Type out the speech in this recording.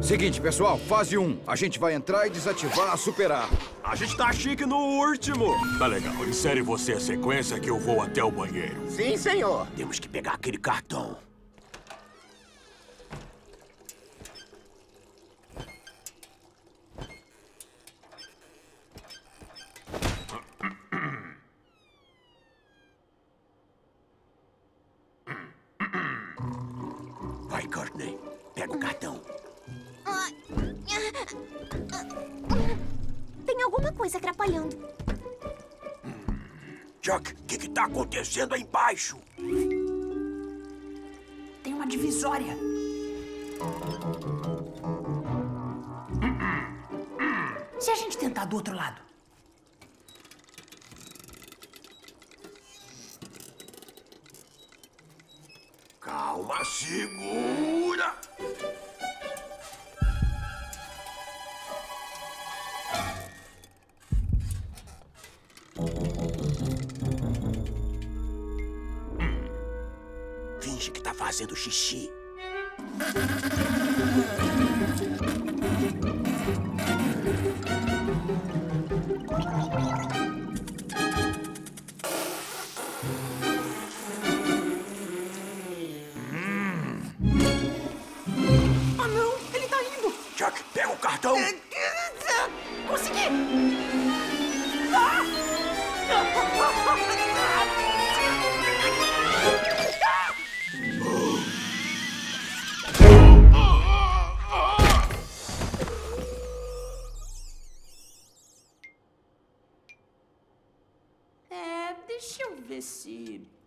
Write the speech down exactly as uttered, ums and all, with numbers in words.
Seguinte, pessoal, fase um. A gente vai entrar e desativar a super arma. A gente tá chique no último. Tá legal. Insere você a sequência que eu vou até o banheiro. Sim, senhor. Temos que pegar aquele cartão. Vai, Courtney. Pega o cartão. Tem alguma coisa atrapalhando. Hum. Chuck, o que que tá acontecendo aí embaixo? Tem uma divisória. Se a gente tentar do outro lado. Calma, segura! Finge que tá fazendo xixi. Ah, não! Ele tá indo! Jack, pega o cartão! Consegui! É, deixa eu ver se...